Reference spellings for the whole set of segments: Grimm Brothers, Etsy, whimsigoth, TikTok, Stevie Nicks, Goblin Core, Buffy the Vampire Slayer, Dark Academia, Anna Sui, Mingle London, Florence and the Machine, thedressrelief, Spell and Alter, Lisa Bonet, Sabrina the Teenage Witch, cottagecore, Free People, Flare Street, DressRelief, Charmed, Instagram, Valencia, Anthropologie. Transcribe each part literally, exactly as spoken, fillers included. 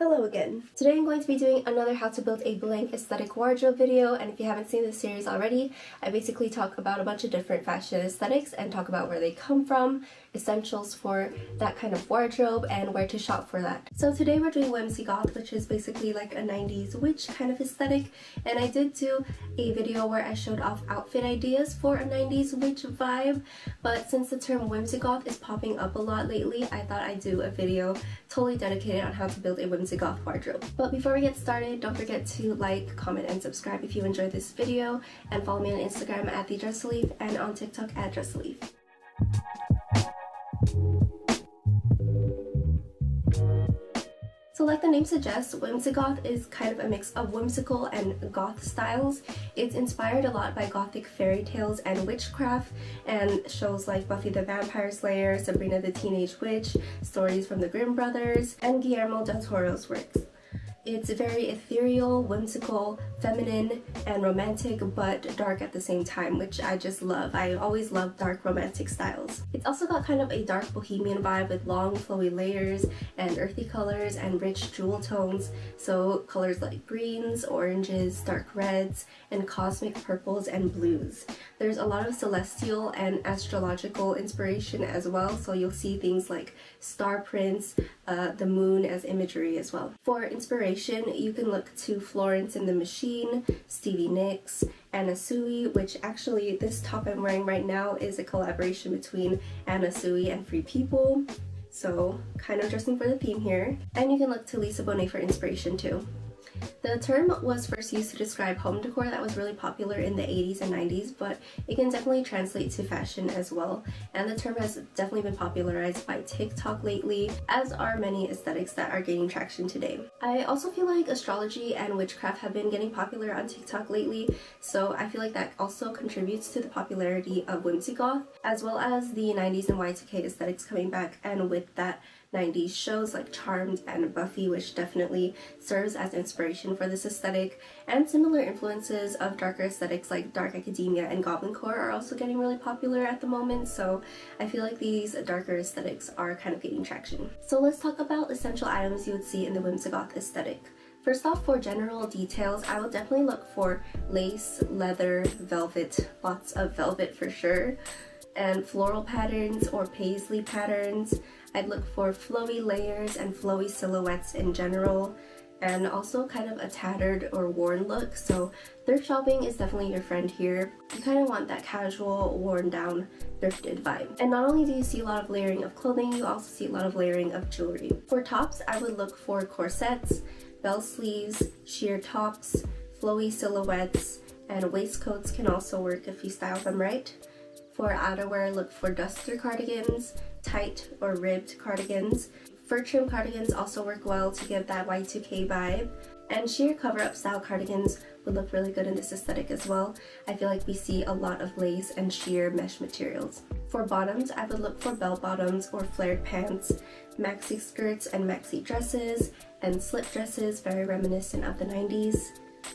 Hello again. Today I'm going to be doing another how to build a blank aesthetic wardrobe video, and if you haven't seen this series already, I basically talk about a bunch of different fashion aesthetics and talk about where they come from, essentials for that kind of wardrobe, and where to shop for that. So today we're doing whimsigoth, which is basically like a nineties witch kind of aesthetic, and I did do a video where I showed off outfit ideas for a nineties witch vibe, but since the term whimsigoth is popping up a lot lately, I thought I'd do a video totally dedicated on how to build a whimsigoth goth wardrobe. But before we get started, don't forget to like, comment, and subscribe if you enjoyed this video, and follow me on Instagram at thedressrelief and on TikTok at dressrelief. So like the name suggests, whimsigoth is kind of a mix of whimsical and goth styles. It's inspired a lot by gothic fairy tales and witchcraft, and shows like Buffy the Vampire Slayer, Sabrina the Teenage Witch, stories from the Grimm Brothers, and Guillermo del Toro's works. It's very ethereal, whimsical, feminine, and romantic, but dark at the same time, which I just love. I always love dark romantic styles. It's also got kind of a dark bohemian vibe with long flowy layers and earthy colors and rich jewel tones. So colors like greens, oranges, dark reds, and cosmic purples and blues. There's a lot of celestial and astrological inspiration as well, so you'll see things like star prints, uh, the moon as imagery as well. For inspiration, you can look to Florence and the Machine, Stevie Nicks, Anna Sui, which actually this top I'm wearing right now is a collaboration between Anna Sui and Free People, so kind of dressing for the theme here. And you can look to Lisa Bonet for inspiration too. The term was first used to describe home decor that was really popular in the eighties and nineties, but it can definitely translate to fashion as well, and the term has definitely been popularized by TikTok lately, as are many aesthetics that are gaining traction today. I also feel like astrology and witchcraft have been getting popular on TikTok lately, so I feel like that also contributes to the popularity of whimsigoth, as well as the nineties and Y two K aesthetics coming back, and with that nineties shows like Charmed and Buffy, which definitely serves as inspiration for this aesthetic, and similar influences of darker aesthetics like Dark Academia and Goblin Core are also getting really popular at the moment, so I feel like these darker aesthetics are kind of gaining traction. So let's talk about essential items you would see in the whimsigoth aesthetic. First off, for general details, I will definitely look for lace, leather, velvet, lots of velvet for sure, and floral patterns or paisley patterns. I'd look for flowy layers and flowy silhouettes in general, and also kind of a tattered or worn look, so thrift shopping is definitely your friend here. You kind of want that casual, worn down, thrifted vibe. And not only do you see a lot of layering of clothing, you also see a lot of layering of jewelry. For tops, I would look for corsets, bell sleeves, sheer tops, flowy silhouettes, and waistcoats can also work if you style them right. For outerwear, look for duster cardigans, tight or ribbed cardigans. Fur trim cardigans also work well to give that Y two K vibe. And sheer cover-up style cardigans would look really good in this aesthetic as well. I feel like we see a lot of lace and sheer mesh materials. For bottoms, I would look for bell-bottoms or flared pants, maxi skirts and maxi dresses, and slip dresses, very reminiscent of the nineties.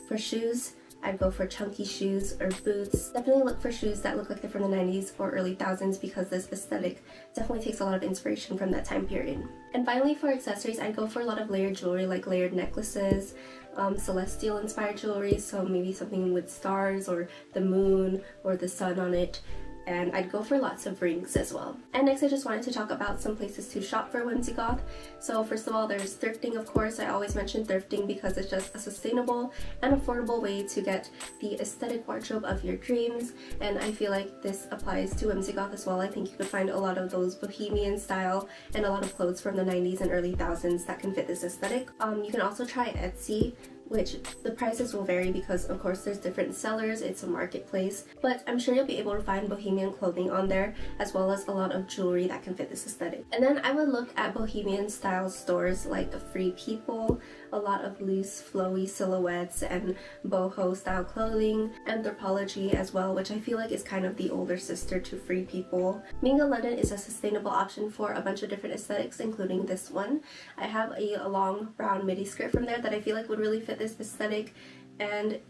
For shoes, I'd go for chunky shoes or boots. Definitely look for shoes that look like they're from the nineties or early thousands, because this aesthetic definitely takes a lot of inspiration from that time period. And finally, for accessories, I'd go for a lot of layered jewelry, like layered necklaces, um, celestial inspired jewelry, so maybe something with stars or the moon or the sun on it. And I'd go for lots of rings as well. And next, I just wanted to talk about some places to shop for whimsigoth. So first of all, there's thrifting, of course. I always mention thrifting because it's just a sustainable and affordable way to get the aesthetic wardrobe of your dreams, and I feel like this applies to whimsigoth as well. I think you could find a lot of those bohemian style and a lot of clothes from the nineties and early thousands that can fit this aesthetic. Um, you can also try Etsy, which the prices will vary because of course there's different sellers, it's a marketplace, but I'm sure you'll be able to find bohemian clothing on there, as well as a lot of jewelry that can fit this aesthetic. And then I would look at bohemian style stores like Free People, a lot of loose flowy silhouettes and boho style clothing, Anthropologie as well, which I feel like is kind of the older sister to Free People. Mingle London is a sustainable option for a bunch of different aesthetics, including this one. I have a long brown midi skirt from there that I feel like would really fit this aesthetic, and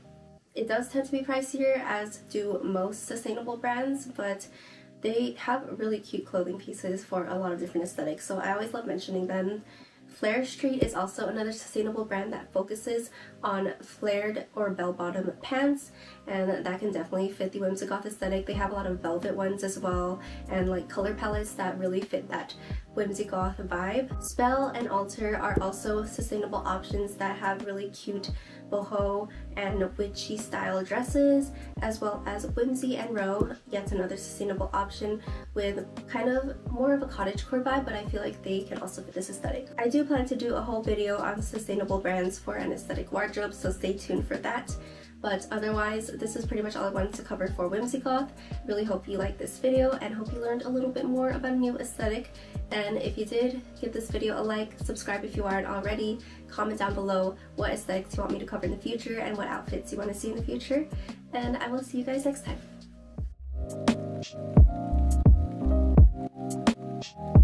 it does tend to be pricier, as do most sustainable brands, but they have really cute clothing pieces for a lot of different aesthetics, so I always love mentioning them. Flare Street is also another sustainable brand that focuses on flared or bell-bottom pants, and that can definitely fit the whimsigoth aesthetic. They have a lot of velvet ones as well, and like color palettes that really fit that whimsigoth vibe. Spell and Alter are also sustainable options that have really cute boho and witchy style dresses, as well as Whimsy and Row, yet another sustainable option with kind of more of a cottagecore vibe, but I feel like they can also fit this aesthetic. I do plan to do a whole video on sustainable brands for an aesthetic wardrobe, so stay tuned for that. But otherwise, this is pretty much all I wanted to cover for whimsigoth. Really hope you liked this video and hope you learned a little bit more about a new aesthetic. And if you did, give this video a like, subscribe if you aren't already, comment down below what aesthetics you want me to cover in the future and what outfits you want to see in the future. And I will see you guys next time.